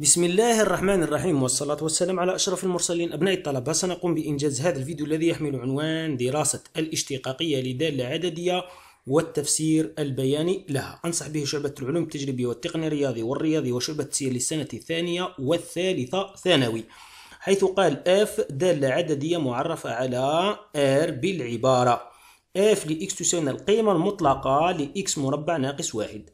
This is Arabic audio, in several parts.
بسم الله الرحمن الرحيم، والصلاة والسلام على أشرف المرسلين. أبناء الطلبة، سنقوم بإنجاز هذا الفيديو الذي يحمل عنوان دراسة الاشتقاقية لدالة عددية والتفسير البياني لها، أنصح به شعبة العلوم التجريبية والتقني الرياضي والرياضي وشعبة السير للسنة الثانية والثالثة ثانوي، حيث قال F دالة عددية معرفة على R بالعبارة F لX تساوي القيمة المطلقة لX مربع ناقص واحد.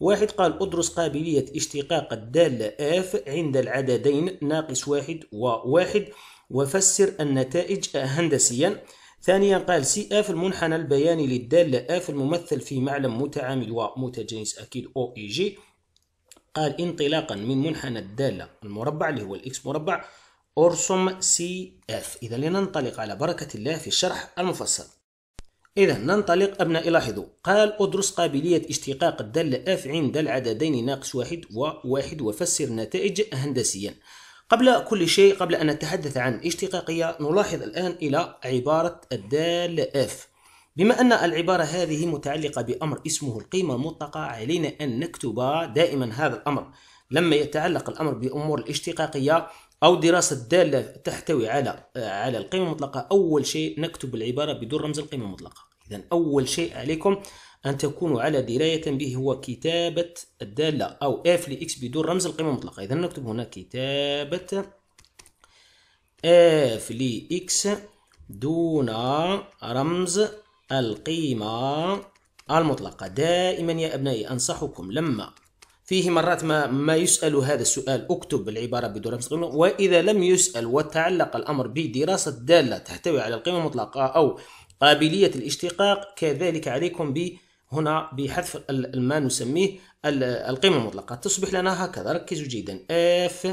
واحد قال أدرس قابلية اشتقاق الدالة F عند العددين ناقص واحد وواحد وفسر النتائج هندسيا. ثانيا قال CF المنحنى البياني للدالة F الممثل في معلم متعامل ومتجانس أكيد OEG. قال انطلاقا من منحنى الدالة المربع اللي هو الإكس مربع أرسم CF. إذا لننطلق على بركة الله في الشرح المفصل. إذا ننطلق أبنائي، لاحظوا قال أدرس قابلية اشتقاق الدالة F عند العددين ناقص واحد وواحد وفسر النتائج هندسيا. قبل كل شيء، قبل أن نتحدث عن اشتقاقية، نلاحظ الآن إلى عبارة الدالة F. بما أن العبارة هذه متعلقة بأمر اسمه القيمة المطلقة، علينا أن نكتب دائما هذا الأمر. لما يتعلق الأمر بأمور الاشتقاقية أو دراسة دالة تحتوي على القيمة المطلقة، أول شيء نكتب العبارة بدون رمز القيمة المطلقة. إذا أول شيء عليكم أن تكونوا على دراية به هو كتابة الدالة أو F لإكس بدون رمز القيمة المطلقة. إذا نكتب هنا كتابة F لإكس دون رمز القيمة المطلقة. دائما يا أبنائي أنصحكم لما فيه مرات ما يسأل هذا السؤال، اكتب العبارة بدون رمز القيمة. وإذا لم يسأل وتعلق الأمر بدراسة دالة تحتوي على القيمة المطلقة أو قابلية الاشتقاق، كذلك عليكم هنا بحذف ما نسميه القيمة المطلقة، تصبح لنا هكذا. ركزوا جيدا، F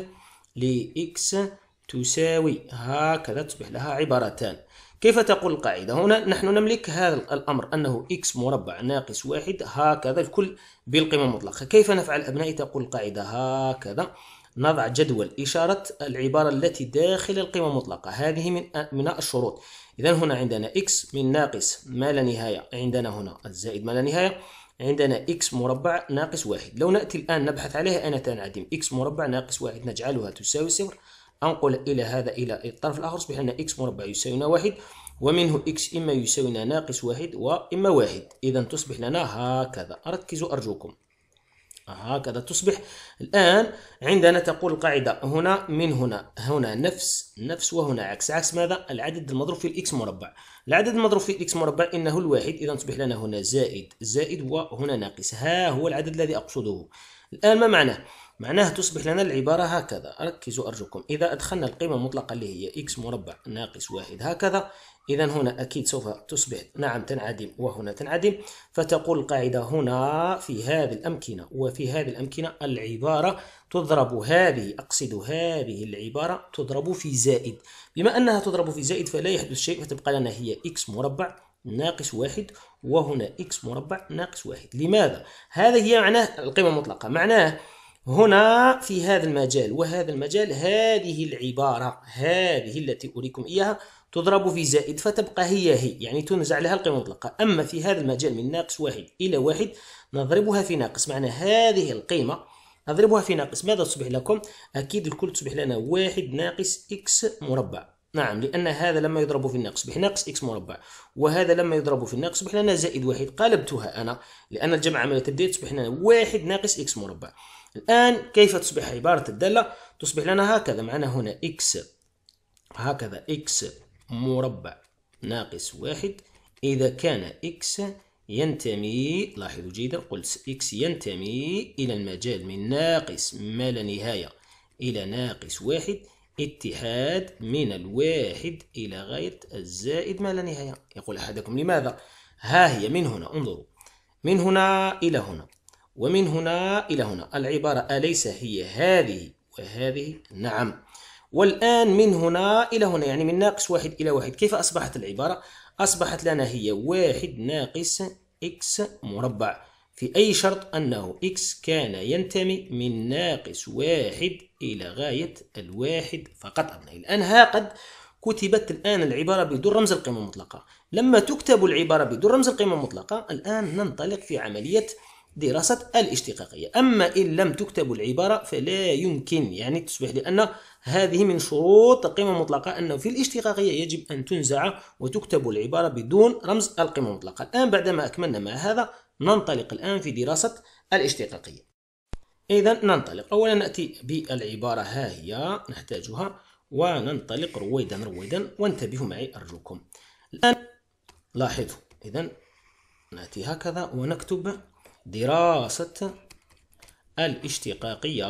لإكس تساوي، هكذا تصبح لها عبارتان. كيف تقول القاعدة؟ هنا نحن نملك هذا الأمر أنه إكس مربع ناقص واحد، هكذا الكل بالقيمة المطلقة. كيف نفعل أبنائي؟ تقول القاعدة هكذا، نضع جدول إشارة العبارة التي داخل القيمة المطلقة، هذه من الشروط. إذا هنا عندنا إكس من ناقص ما لا نهاية، عندنا هنا الزائد ما لا نهاية، عندنا إكس مربع ناقص واحد. لو نأتي الآن نبحث عليها أنا تنعدم، إكس مربع ناقص واحد نجعلها تساوي صفر، أنقل إلى هذا إلى الطرف الآخر، يصبح أن إكس مربع يساوينا واحد، ومنه إكس إما يساوينا ناقص واحد وإما واحد. إذا تصبح لنا هكذا، ركزوا أرجوكم، هكذا تصبح الآن عندنا. تقول القاعدة هنا من هنا نفس وهنا عكس ماذا؟ العدد المضروب في الإكس مربع. العدد المضروب في الإكس مربع إنه الواحد، إذا تصبح لنا هنا زائد وهنا ناقص، ها هو العدد الذي أقصده. الآن ما معناه تصبح لنا العبارة هكذا، ركزوا أرجوكم. إذا أدخلنا القيمة المطلقة اللي هي إكس مربع ناقص واحد هكذا، إذا هنا أكيد سوف تصبح نعم تنعدم وهنا تنعدم. فتقول القاعدة هنا في هذه الأمكنة وفي هذه الأمكنة العبارة تضرب، هذه العبارة تضرب في زائد. بما أنها تضرب في زائد فلا يحدث شيء، فتبقى لنا هي إكس مربع ناقص واحد وهنا إكس مربع ناقص واحد. لماذا؟ هذه هي معناه القيمة المطلقة. معناه هنا في هذا المجال وهذا المجال، هذه العبارة هذه التي أريكم إياها تضرب في زائد، فتبقى هي يعني تنزع لها القيمة المطلقة. أما في هذا المجال من ناقص واحد إلى واحد نضربها في ناقص، معنى هذه القيمة نضربها في ناقص، ماذا تصبح لكم؟ أكيد الكل تصبح لنا واحد ناقص إكس مربع. نعم، لأن هذا لما يضرب في الناقص يصبح ناقص إكس مربع، وهذا لما يضرب في الناقص يصبح لنا زائد واحد. قلبتها أنا لأن الجمع عملية التبديل، تصبح لنا واحد ناقص إكس مربع. الآن كيف تصبح عبارة الدالة؟ تصبح لنا هكذا، معنا هنا إكس هكذا، إكس مربع ناقص واحد إذا كان إكس ينتمي، لاحظوا جيدا، قل إكس ينتمي إلى المجال من ناقص ما لا نهاية إلى ناقص واحد، اتحاد من الواحد إلى غاية الزائد ما لا نهاية. يقول أحدكم لماذا؟ ها هي من هنا، انظروا من هنا إلى هنا ومن هنا إلى هنا، العبارة أليس هي هذه وهذه؟ نعم. والآن من هنا إلى هنا يعني من ناقص واحد إلى واحد، كيف أصبحت العبارة؟ أصبحت لنا هي واحد ناقص إكس مربع، في أي شرط؟ أنه إكس كان ينتمي من ناقص واحد إلى غاية الواحد فقط. أبنائي الآن ها قد كتبت الآن العبارة بدون رمز القيمة المطلقة. لما تكتب العبارة بدون رمز القيمة المطلقة، الآن ننطلق في عملية دراسة الاشتقاقية. أما إن لم تكتب العبارة فلا يمكن يعني تصبح، لأن هذه من شروط القيمة المطلقة أنه في الاشتقاقية يجب أن تنزع وتكتب العبارة بدون رمز القيمة المطلقة. الآن بعدما أكملنا مع هذا ننطلق الآن في دراسة الاشتقاقية. إذا ننطلق، أولا نأتي بالعبارة، ها هي نحتاجها، وننطلق رويدا وانتبهوا معي أرجوكم. الآن لاحظوا، إذا نأتي هكذا ونكتب دراسة الاشتقاقية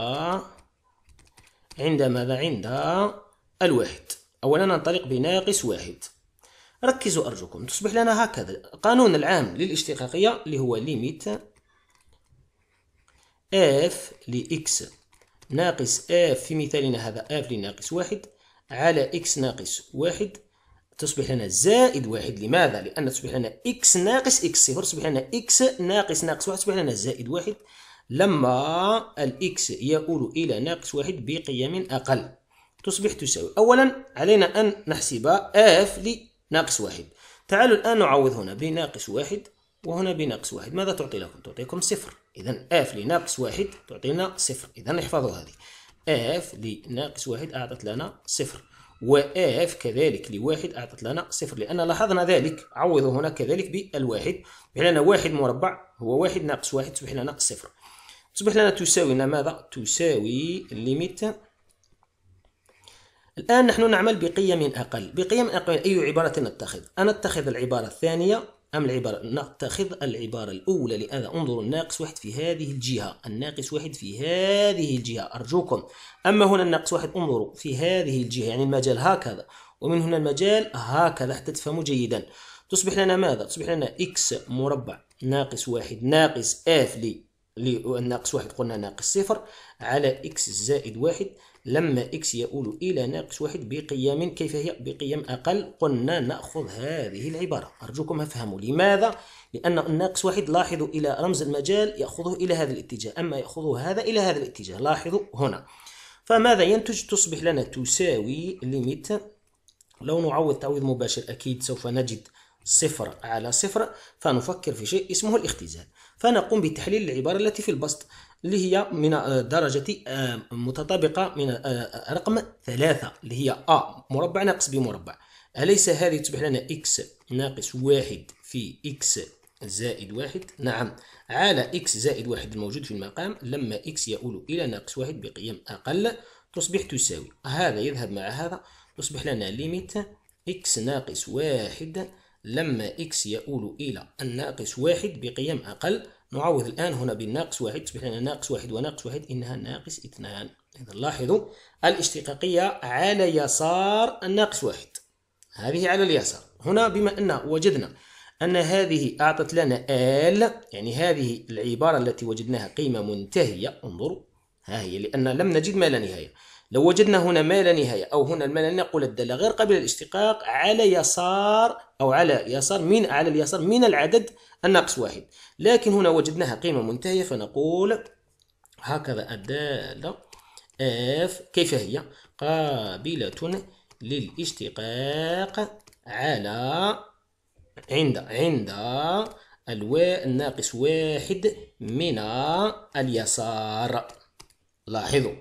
عند ماذا؟ عند الواحد. أولا ننطلق بناقص واحد. ركزوا أرجوكم، تصبح لنا هكذا القانون العام للاشتقاقية اللي هو ليميت اف لإكس ناقص اف، في مثالنا هذا اف لناقص واحد على اكس ناقص واحد، تصبح لنا زائد واحد. لماذا؟ لأن تصبح لنا إكس ناقص إكس صفر، تصبح لنا إكس ناقص ناقص واحد، تصبح لنا زائد واحد لما الإكس يؤول إلى ناقص واحد بقيم أقل، تصبح تساوي. أولا علينا أن نحسب اف لناقص واحد. تعالوا الآن نعوض هنا بناقص واحد وهنا بناقص واحد، ماذا تعطي لكم؟ تعطيكم صفر. إذا اف لناقص واحد تعطينا صفر. إذا احفظوا هذه، اف لناقص واحد أعطت لنا صفر، وآف كذلك لواحد أعطت لنا صفر، لأن لاحظنا ذلك. عوضوا هنا كذلك بالواحد، تصبح لنا واحد مربع هو واحد ناقص واحد، تصبح لنا صفر، تصبح لنا تساوي ماذا؟ تساوي ليميت. الآن نحن نعمل بقيم أقل. بقيم أقل أي عبارة نتخذ؟ أنا أتخذ العبارة الثانية أم العبارة؟ نتخذ العبارة الأولى، لأن انظروا الناقص واحد في هذه الجهة، الناقص واحد في هذه الجهة أرجوكم. أما هنا الناقص واحد انظروا في هذه الجهة، يعني المجال هكذا ومن هنا المجال هكذا حتى تفهموا جيدا. تصبح لنا ماذا؟ تصبح لنا إكس مربع ناقص واحد ناقص آف ناقص واحد قلنا ناقص صفر على إكس زائد واحد لما إكس يؤول إلى ناقص واحد بقيم، كيف هي؟ بقيم أقل. قلنا نأخذ هذه العبارة، أرجوكم افهموا. لماذا؟ لأن الناقص واحد لاحظوا إلى رمز المجال يأخذه إلى هذا الاتجاه، أما يأخذه هذا إلى هذا الاتجاه، لاحظوا هنا. فماذا ينتج؟ تصبح لنا تساوي ليميت، لو نعوض تعويض مباشر أكيد سوف نجد صفر على صفر، فنفكر في شيء اسمه الاختزال، فنقوم بتحليل العبارة التي في البسط اللي هي من درجة متطابقة من رقم ثلاثة اللي هي أ مربع ناقص ب مربع. أليس هذه تصبح لنا إكس ناقص واحد في إكس زائد واحد؟ نعم، على إكس زائد واحد الموجود في المقام لما إكس يؤول إلى ناقص واحد بقيم أقل، تصبح تساوي. هذا يذهب مع هذا، تصبح لنا ليميت إكس ناقص واحد لما إكس يؤول إلى الناقص واحد بقيم أقل. نعوض الآن هنا بالناقص واحد، تصبح لنا ناقص واحد وناقص واحد إنها ناقص اثنان. إذا لاحظوا الاشتقاقية على يسار الناقص واحد، هذه على اليسار. هنا بما أن وجدنا أن هذه أعطت لنا آل، يعني هذه العبارة التي وجدناها قيمة منتهية، انظروا ها هي، لأن لم نجد ما لا نهاية. لو وجدنا هنا ما لا نهاية أو هنا ما لا نقول الدالة غير قابلة للاشتقاق على يسار أو على يسار من على اليسار من العدد الناقص واحد، لكن هنا وجدناها قيمة منتهية، فنقول هكذا الدالة اف كيف هي؟ قابلة للاشتقاق على عند الناقص واحد من اليسار. لاحظوا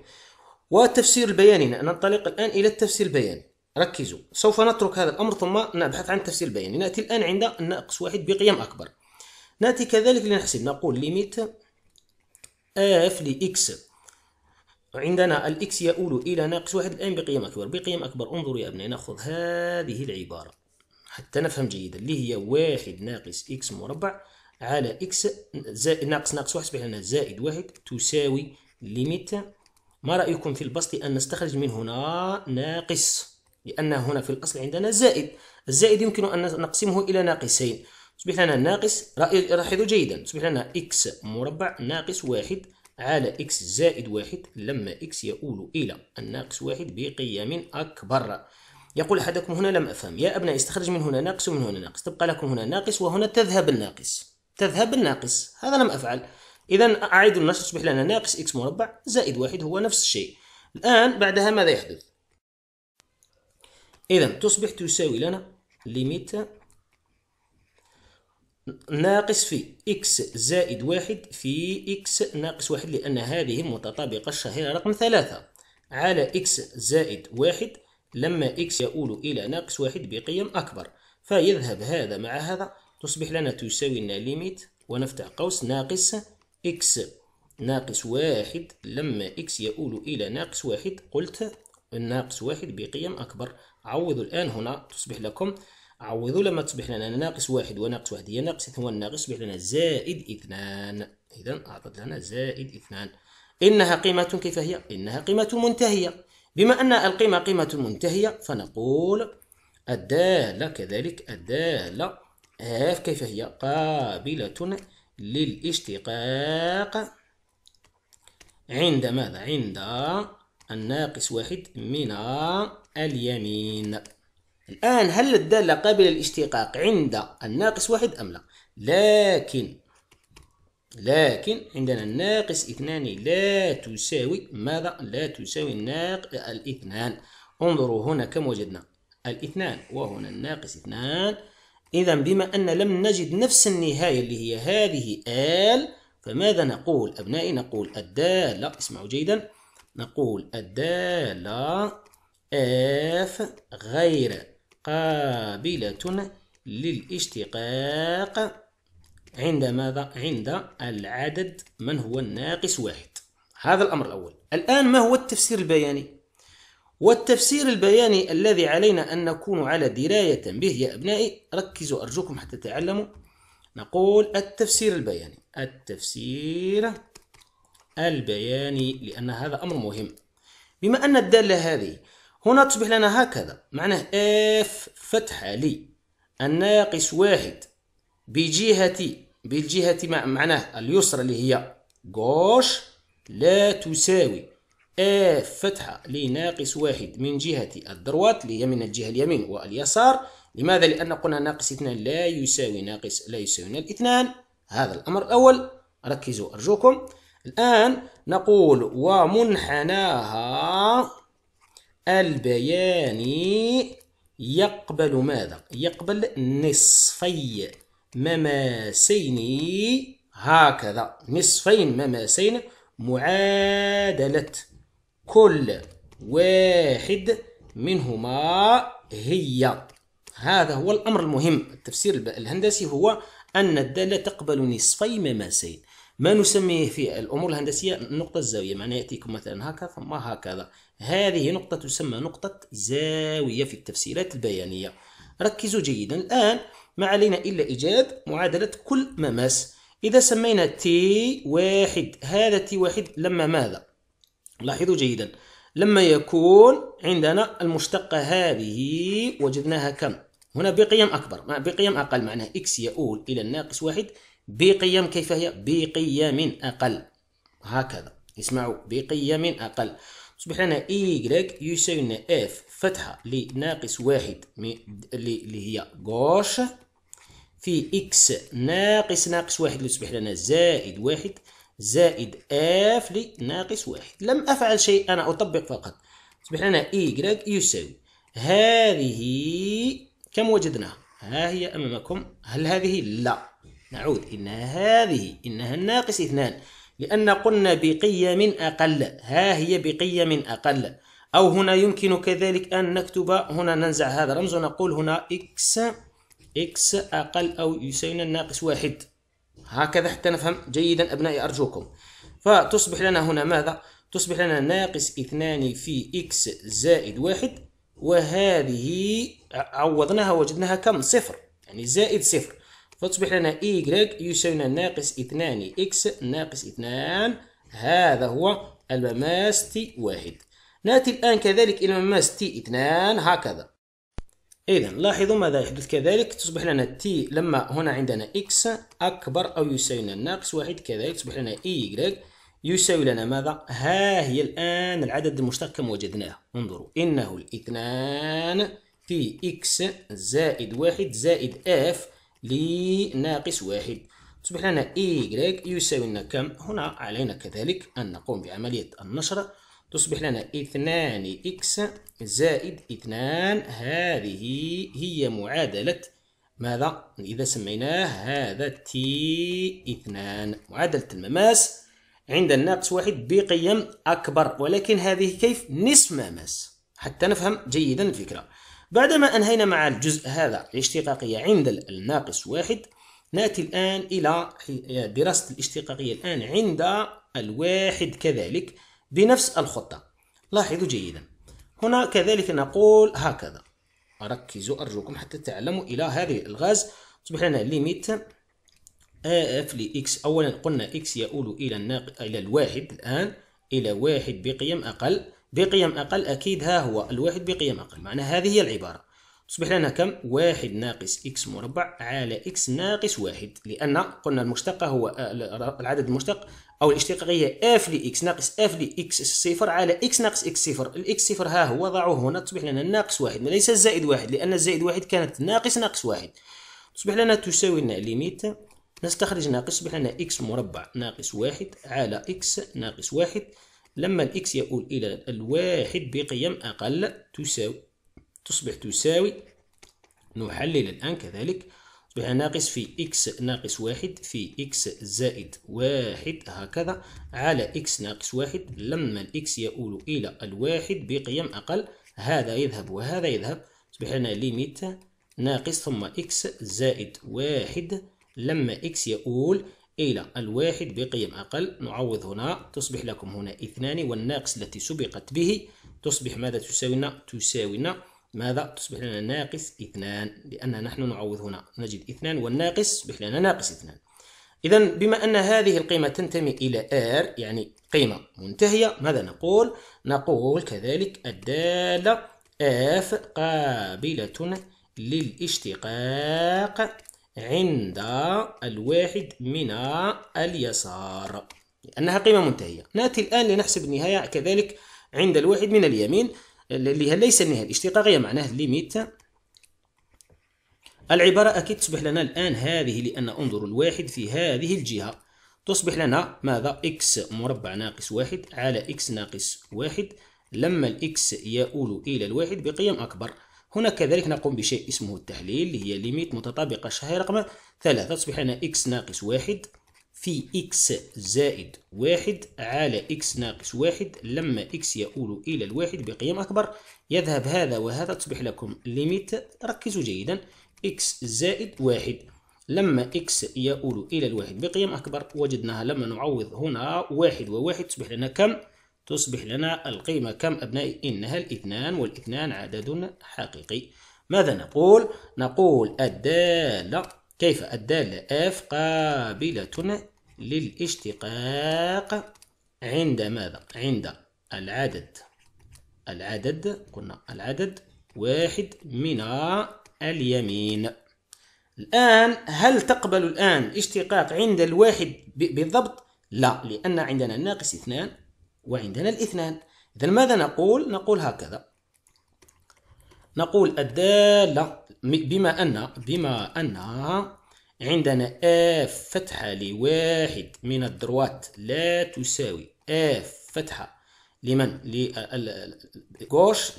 والتفسير البياني، ننطلق الآن إلى التفسير البياني. ركزوا، سوف نترك هذا الأمر ثم نبحث عن التفسير البياني. نأتي الآن عند الناقص واحد بقيم أكبر، نأتي كذلك لنحسب، نقول ليميت اف لإكس، عندنا الإكس يؤول إلى ناقص واحد الآن بقيم أكبر. بقيم أكبر انظروا يا أبنائي، نأخذ هذه العبارة حتى نفهم جيدا اللي هي واحد ناقص إكس مربع على إكس زائد ناقص واحد، تصبح لنا زائد واحد تساوي ليميت. ما رأيكم في البسط أن نستخرج من هنا ناقص، لأن هنا في الأصل عندنا زائد، الزائد يمكن أن نقسمه إلى ناقصين، تصبح لنا ناقص. لاحظوا جيدا، تصبح لنا إكس مربع ناقص واحد على إكس زائد واحد لما إكس يؤول إلى الناقص واحد بقيم أكبر. يقول أحدكم هنا لم أفهم يا أبنائي، استخرج من هنا ناقص ومن هنا ناقص، تبقى لكم هنا ناقص وهنا تذهب الناقص، هذا لم أفعل. إذا أعيد النشر، تصبح لنا ناقص إكس مربع زائد واحد هو نفس الشيء. الآن بعدها ماذا يحدث؟ إذا تصبح تساوي لنا ليميت، ناقص في إكس زائد واحد في إكس ناقص واحد، لأن هذه متطابقة الشهيرة رقم 3 على إكس زائد واحد لما إكس يؤول إلى ناقص واحد بقيم أكبر، فيذهب هذا مع هذا، تصبح لنا تساوي لنا ليميت ونفتح قوس ناقص إكس ناقص واحد لما إكس يؤول إلى ناقص واحد، قلت الناقص واحد بقيم أكبر. عوضوا الآن هنا، تصبح لكم عوضوا لما تصبح لنا ناقص واحد وناقص واحد هي ناقص اثنان والناقص، تصبح لنا زائد اثنان. إذا أعطت لنا زائد اثنان. إنها قيمة كيف هي؟ إنها قيمة منتهية. بما أن القيمة قيمة منتهية فنقول الدالة كذلك الدالة ف كيف هي؟ قابلة للاشتقاق عند ماذا؟ عند الناقص واحد من اليمين. الآن هل الدالة قابلة للاشتقاق عند الناقص واحد أم لا؟ لكن عندنا الناقص اثنان لا تساوي ماذا؟ لا تساوي الاثنان. انظروا هنا كم وجدنا؟ الاثنان وهنا الناقص اثنان. إذا بما أن لم نجد نفس النهاية اللي هي هذه آل، فماذا نقول أبنائي؟ نقول الدالة، اسمعوا جيدا، نقول الدالة اف غير قابلة للاشتقاق عند ماذا؟ عند العدد من هو الناقص واحد. هذا الأمر الأول. الآن ما هو التفسير البياني؟ والتفسير البياني الذي علينا أن نكون على دراية به يا أبنائي، ركزوا أرجوكم حتى تعلموا، نقول التفسير البياني، التفسير البياني، لأن هذا أمر مهم. بما أن الدالة هذه هنا تصبح لنا هكذا، معناه اف فتحة لي الناقص واحد بالجهة معناه اليسرى اللي هي غوش لا تساوي اف فتحة لناقص واحد من جهة الدروات اللي هي من الجهة اليمين واليسار. لماذا؟ لأن قلنا ناقص اثنان لا يساوي ناقص لا يساوي الاثنان. هذا الأمر الأول، ركزوا أرجوكم. الآن نقول ومنحناها البياني يقبل ماذا؟ يقبل نصفي مماسين هكذا، نصفين مماسين معادلة كل واحد منهما هي. هذا هو الأمر المهم. التفسير الهندسي هو أن الدالة تقبل نصفي مماسين. ما نسميه في الأمور الهندسية نقطة الزاوية، معناه يأتيكم مثلا هكذا ثم هكذا، هذه نقطة تسمى نقطة زاوية في التفسيرات البيانية. ركزوا جيدا. الآن ما علينا إلا إيجاد معادلة كل مماس. إذا سمينا تي واحد، هذا تي واحد لما ماذا؟ لاحظوا جيدا، لما يكون عندنا المشتقة هذه وجدناها كم؟ هنا بقيم أكبر بقيم أقل، معناه إكس يؤول إلى الناقص واحد بقيم كيف هي؟ بقيم أقل هكذا، اسمعوا، بقيم أقل. تصبح لنا إيكغيك يساوي لنا إف فتحة لناقص واحد اللي هي غوش في إكس ناقص واحد اللي تصبح لنا زائد واحد زائد إف لناقص واحد. لم أفعل شيء، أنا أطبق فقط. تصبح لنا إيكغيك يساوي هذه كم وجدناها؟ ها هي أمامكم. هل هذه؟ لا، نعود، إنها هذه، إنها الناقص اثنان، لأن قلنا بقيم أقل، ها هي بقيم أقل. أو هنا يمكن كذلك أن نكتب هنا، ننزع هذا الرمز ونقول هنا إكس أقل أو يساوي الناقص واحد، هكذا حتى نفهم جيدا أبنائي أرجوكم. فتصبح لنا هنا ماذا؟ تصبح لنا ناقص اثنان في إكس زائد واحد، وهذه عوضناها وجدناها كم؟ صفر، يعني زائد صفر. فتصبح لنا إيكغيك يساوي لنا ناقص اثنان إكس ناقص اثنان، هذا هو المماس تي واحد. نأتي الآن كذلك إلى مماس تي اثنان هكذا. إذا لاحظوا ماذا يحدث كذلك، تصبح لنا تي لما هنا عندنا إكس أكبر أو يساوي لنا ناقص واحد، كذلك تصبح لنا إيكغيك يساوي لنا ماذا؟ ها هي الآن العدد المشتق كم وجدناه؟ انظروا، إنه الاثنان في إكس زائد واحد زائد إف لناقص واحد. تصبح لنا إيكغيك يساوي لنا كم؟ هنا علينا كذلك أن نقوم بعملية النشر. تصبح لنا اثنان إكس زائد اثنان، هذه هي معادلة ماذا؟ إذا سميناه هذا تي اثنان. معادلة المماس عند الناقص واحد بقيم أكبر، ولكن هذه كيف؟ نصف مماس، حتى نفهم جيدا الفكرة. بعدما أنهينا مع الجزء هذا الاشتقاقية عند الناقص واحد، نأتي الآن إلى دراسة الاشتقاقية الآن عند الواحد كذلك بنفس الخطة. لاحظوا جيدا هنا كذلك نقول هكذا، ركزوا أرجوكم حتى تعلموا إلى هذه الغاز. تصبح لنا ليميت اف لإكس، أولا قلنا إكس يؤول إلى الواحد، الآن إلى واحد بقيم أقل، بقيم أقل أكيد ها هو الواحد بقيم أقل، معنى هذه هي العبارة. تصبح لنا كم؟ واحد ناقص إكس مربع على إكس ناقص واحد، لأن قلنا المشتق هو العدد المشتق أو الاشتقاقية اف لإكس ناقص اف لإكس صفر على إكس ناقص إكس صفر، الإكس صفر ها هو ضعوه هنا، تصبح لنا ناقص واحد ليس الزائد واحد، لأن الزائد واحد كانت ناقص واحد. تصبح لنا تساوي لنا ليميت، نستخرج ناقص، تصبح لنا إكس مربع ناقص واحد على إكس ناقص واحد، لما الإكس يؤول إلى الواحد بقيم أقل تصبح تساوي. نحلل الآن كذلك، تصبح ناقص في إكس ناقص واحد في إكس زائد واحد هكذا على إكس ناقص واحد، لما الإكس يؤول إلى الواحد بقيم أقل، هذا يذهب وهذا يذهب، تصبح لنا ليميت ناقص ثم إكس زائد واحد لما إكس يؤول إلى الواحد بقيم أقل. نعوض هنا، تصبح لكم هنا اثنان، والناقص التي سبقت به تصبح ماذا تساوينا؟ تساوينا ماذا؟ تصبح لنا ناقص اثنان، لأن نحن نعوض هنا نجد اثنان والناقص يصبح لنا ناقص اثنان. إذا بما أن هذه القيمة تنتمي إلى R يعني قيمة منتهية، ماذا نقول؟ نقول كذلك الدالة F قابلة للاشتقاق عند الواحد من اليسار، لأنها قيمة منتهية. نأتي الآن لنحسب النهاية كذلك عند الواحد من اليمين اللي ليس النهاية الاشتقاقية، معناه ليميت العبارة أكيد. تصبح لنا الآن هذه، لأن انظروا الواحد في هذه الجهة، تصبح لنا ماذا؟ إكس مربع ناقص واحد على إكس ناقص واحد، لما الإكس يؤول إلى الواحد بقيم أكبر. هنا كذلك نقوم بشيء اسمه التحليل، اللي هي ليميت متطابقة شهية رقم 3، تصبح لنا إكس ناقص واحد في إكس زائد واحد على إكس ناقص واحد، لما إكس يؤول إلى الواحد بقيم أكبر، يذهب هذا وهذا، تصبح لكم ليميت، ركزوا جيدا، إكس زائد واحد لما إكس يؤول إلى الواحد بقيم أكبر، وجدناها لما نعوض هنا واحد وواحد، تصبح لنا كم؟ تصبح لنا القيمة كم أبنائي؟ إنها الاثنان، والاثنان عدد حقيقي. ماذا نقول؟ نقول الدالة، كيف الدالة اف قابلة للاشتقاق عند ماذا؟ عند العدد قلنا العدد واحد من اليمين. الآن هل تقبل الآن اشتقاق عند الواحد بالضبط؟ لا، لأن عندنا ناقص اثنان وعندنا الاثنان. إذا ماذا نقول؟ نقول هكذا، نقول الدالة بما أن عندنا اف فتحة لواحد من الذروات لا تساوي اف فتحة لمن؟ للغوش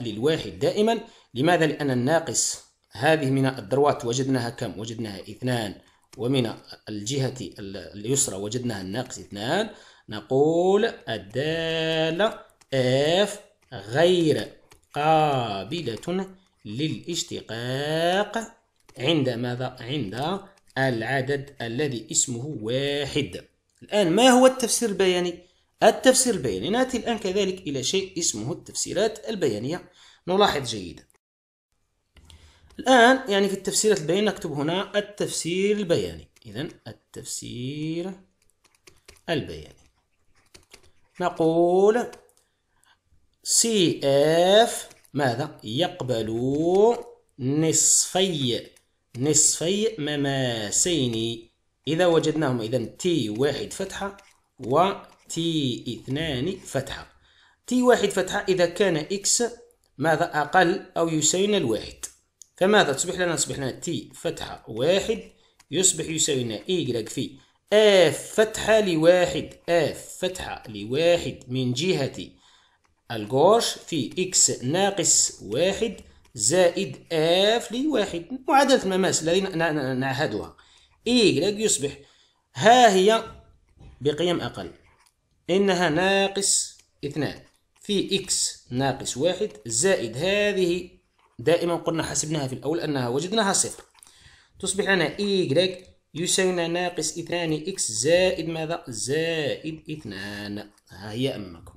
للواحد دائما. لماذا؟ لأن الناقص هذه من الذروات وجدناها كم؟ وجدناها اثنان، ومن الجهة اليسرى وجدناها الناقص اثنان. نقول الدالة اف غير قابلة للاشتقاق عند ماذا؟ عند العدد الذي اسمه واحد. الآن ما هو التفسير البياني؟ التفسير البياني نأتي الآن كذلك إلى شيء اسمه التفسيرات البيانية. نلاحظ جيدا الآن يعني في التفسيرات البيانية نكتب هنا التفسير البياني. إذن التفسير البياني نقول سي اف ماذا؟ يقبل نصفي مماسين إذا وجدناهما، إذا تي واحد فتحة و تي اثنان فتحة. تي واحد فتحة إذا كان إكس ماذا؟ أقل أو يساوينا الواحد، فماذا تصبح لنا؟ تصبح لنا تي فتحة واحد يصبح يساوينا إيكغيك في اف فتحة لواحد، اف فتحة لواحد من جهة الغوش في إكس ناقص واحد زائد اف لواحد. معادلة المماس الذي نعهدها إيغريك يصبح ها هي بقيم أقل، إنها ناقص 2 في إكس ناقص 1 زائد هذه دائما قلنا حسبناها في الأول أنها وجدناها صفر، تصبح لنا إيغريك يساوي لنا ناقص 2 إكس زائد ماذا؟ زائد 2. ها هي أمامكم.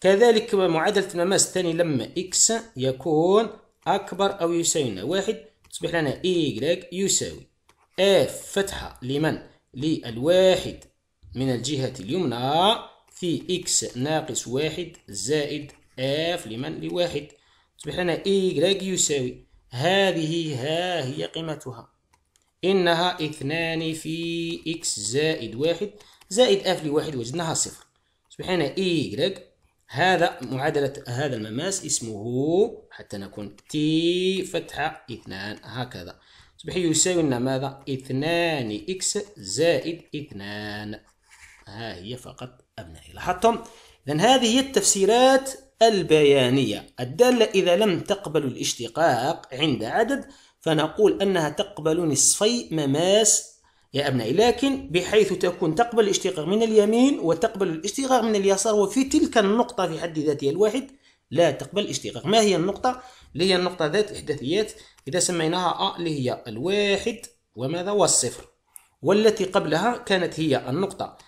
كذلك معادلة المماس الثاني لما إكس يكون أكبر أو يساوي لنا 1 تصبح لنا إيغريك يساوي اف فتحة لمن؟ للواحد من الجهة اليمنى في إكس ناقص 1 زائد اف لمن؟ لواحد. تصبح لنا إيغريك يساوي هذه ها هي قيمتها، إنها 2 في إكس زائد 1 زائد اف لواحد وجدناها صفر. تصبح لنا إيغريك، هذا معادلة هذا المماس اسمه حتى نكون تي فتحة 2 هكذا، تصبح يساوي لنا ماذا؟ 2 إكس زائد 2. ها هي فقط أبنائي، لاحظتم؟ إذن هذه هي التفسيرات البيانية الدالة إذا لم تقبل الاشتقاق عند عدد، فنقول أنها تقبل نصفي مماس يا أبنائي، لكن بحيث تكون تقبل الاشتقاق من اليمين وتقبل الاشتقاق من اليسار، وفي تلك النقطة في حد ذاتها الواحد لا تقبل الاشتقاق. ما هي النقطة؟ اللي هي النقطة ذات الإحداثيات إذا سميناها أ، اللي هي الواحد وماذا؟ والصفر، والتي قبلها كانت هي النقطة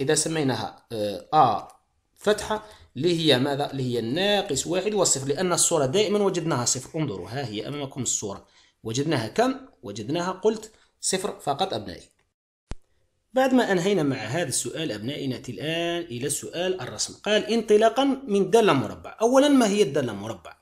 إذا سميناها أ فتحة اللي هي ماذا؟ اللي هي الناقص 1 والصفر، لأن الصورة دائما وجدناها صفر. انظروا ها هي أمامكم الصورة، وجدناها كم؟ وجدناها قلت صفر فقط أبنائي. بعد ما أنهينا مع هذا السؤال أبنائي نأتي الآن إلى السؤال الرسم. قال انطلاقا من دالة مربع. أولا ما هي الدالة المربع؟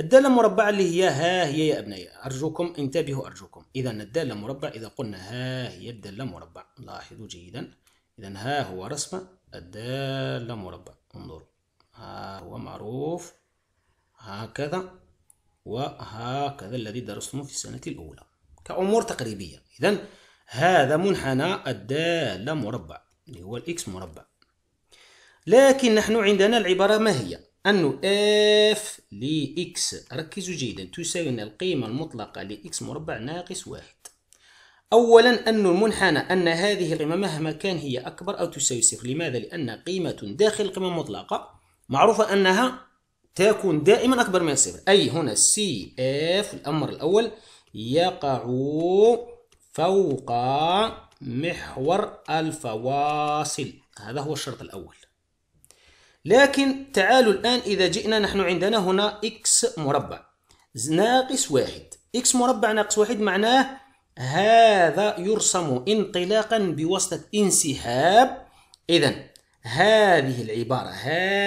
الدالة المربع اللي هي ها هي يا أبنائي، أرجوكم انتبهوا أرجوكم. إذا الدالة مربع إذا قلنا ها هي الدالة مربع، لاحظوا جيدا. إذا ها هو رسم الدالة مربع، انظروا ها هو معروف هكذا وهكذا الذي درسناه في السنة الأولى كأمور تقريبية. إذن هذا منحنى الدالة مربع اللي هو الإكس مربع، لكن نحن عندنا العبارة ما هي؟ أنه اف لإكس، ركزوا جيدا، تساوي لنا القيمة المطلقة لإكس مربع ناقص 1. أولا أن المنحنى أن هذه القيمة مهما كان هي أكبر أو تساوي صفر، لماذا؟ لأن قيمة داخل القيمة المطلقة معروفة أنها تكون دائما أكبر من صفر، أي هنا سي اف الأمر الأول يقع فوق محور الفواصل، هذا هو الشرط الأول. لكن تعالوا الآن إذا جئنا نحن عندنا هنا إكس مربع ناقص 1، إكس مربع ناقص 1 معناه هذا يرسم انطلاقا بواسطة انسحاب. إذن هذه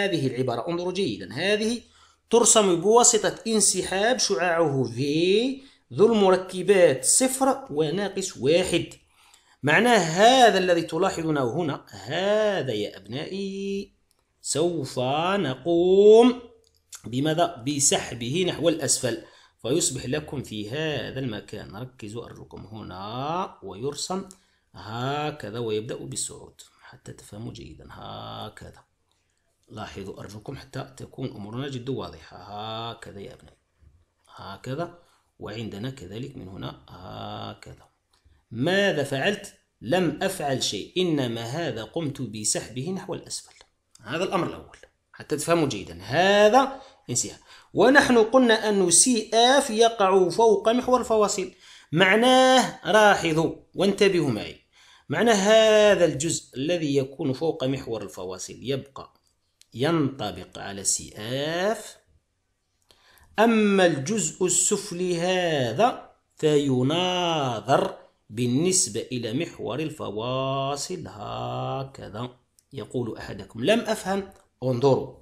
العبارة انظروا جيدا، هذه ترسم بواسطة انسحاب شعاعه V ذو المركبات صفر وناقص 1. معناه هذا الذي تلاحظونه هنا، هذا يا أبنائي سوف نقوم بماذا؟ بسحبه نحو الأسفل، فيصبح لكم في هذا المكان، ركزوا أرجوكم هنا، ويرسم هكذا ويبدأ بالصعود حتى تفهموا جيدا هكذا. لاحظوا أرجوكم حتى تكون أمورنا جد واضحة هكذا يا أبنائي هكذا، وعندنا كذلك من هنا هكذا. ماذا فعلت؟ لم أفعل شيء، إنما هذا قمت بسحبه نحو الأسفل، هذا الأمر الأول حتى تفهموا جيدا. هذا انسحاب، ونحن قلنا أن سي اف يقع فوق محور الفواصل، معناه لاحظوا وانتبهوا معي، معناه هذا الجزء الذي يكون فوق محور الفواصل يبقى ينطبق على سي اف، أما الجزء السفلي هذا فيناظر بالنسبة إلى محور الفواصل. هكذا يقول أحدكم لم أفهم، انظروا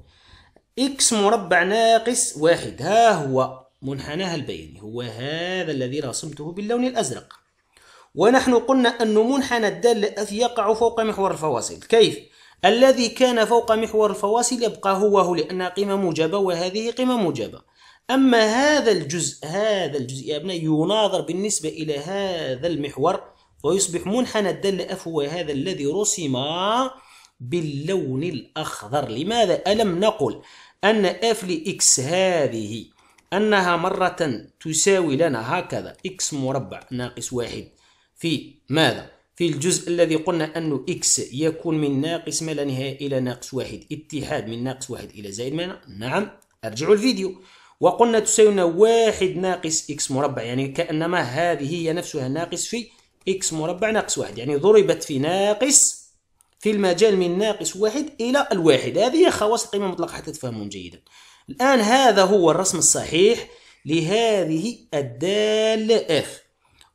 إكس مربع ناقص 1 ها هو منحناها البياني، هو هذا الذي رسمته باللون الأزرق، ونحن قلنا أن منحنى الدالة اف يقع فوق محور الفواصل. كيف؟ الذي كان فوق محور الفواصل يبقى هو لأنها قيمة موجبة وهذه قيمة موجبة، أما هذا الجزء يا أبناء يناظر بالنسبة إلى هذا المحور، ويصبح منحنى الدالة اف هو هذا الذي رسم باللون الأخضر. لماذا؟ ألم نقل أن اف لإكس هذه أنها مرة تساوي لنا هكذا إكس مربع ناقص واحد في ماذا؟ في الجزء الذي قلنا أنه إكس يكون من ناقص ما لا نهاية إلى ناقص واحد، اتحاد من ناقص واحد إلى زائد ما، نعم أرجعوا الفيديو، وقلنا تساوي لنا واحد ناقص إكس مربع، يعني كأنما هذه هي نفسها ناقص في إكس مربع ناقص واحد، يعني ضربت في ناقص في المجال من ناقص واحد إلى الواحد. هذه هي خواص القيمة المطلقة حتى تفهمون جيدا. الآن هذا هو الرسم الصحيح لهذه الدالة اف.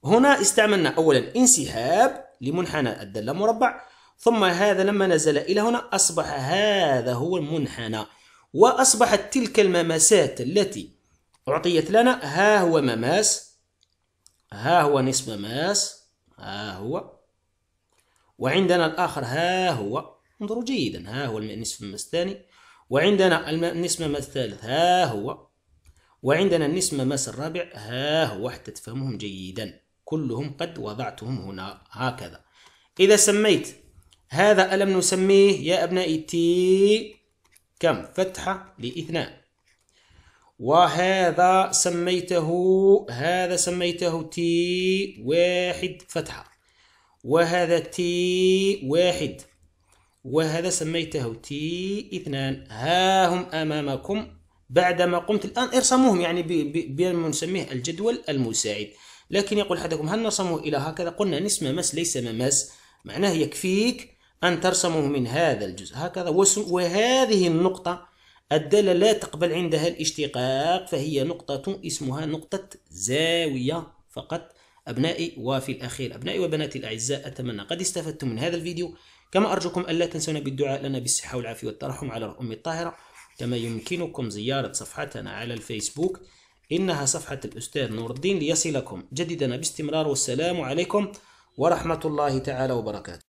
هنا استعملنا أولا انسحاب لمنحنى الدالة مربع، ثم هذا لما نزل إلى هنا أصبح هذا هو المنحنى، وأصبحت تلك المماسات التي أعطيت لنا، ها هو مماس، ها هو نصف مماس، ها هو، وعندنا الآخر ها هو، انظروا جيدا، ها هو النصف مماس الثاني، وعندنا النصف مماس الثالث ها هو، وعندنا النصف مماس الرابع ها هو، حتى تفهمهم جيدا، كلهم قد وضعتهم هنا هكذا. إذا سميت هذا ألم نسميه يا أبنائي تي كم؟ فتحة لاثنان، وهذا سميته، هذا سميته تي واحد فتحة، وهذا تي واحد، وهذا سميته تي اثنان. ها هم أمامكم بعدما قمت الآن ارسموهم، يعني بما نسميه الجدول المساعد. لكن يقول أحدكم هل نرسمه إلى هكذا؟ قلنا نصف مماس ليس مماس، معناه يكفيك أن ترسمه من هذا الجزء هكذا. وهذه النقطة الدالة لا تقبل عندها الاشتقاق، فهي نقطة اسمها نقطة زاوية فقط أبنائي. وفي الأخير أبنائي وبناتي الأعزاء، أتمنى قد استفدتم من هذا الفيديو، كما أرجوكم ألا تنسونا بالدعاء لنا بالصحة والعافية والترحم على الأم الطاهرة. كما يمكنكم زيارة صفحتنا على الفيسبوك، إنها صفحة الأستاذ نور الدين، ليصلكم جديدنا باستمرار. والسلام عليكم ورحمة الله تعالى وبركاته.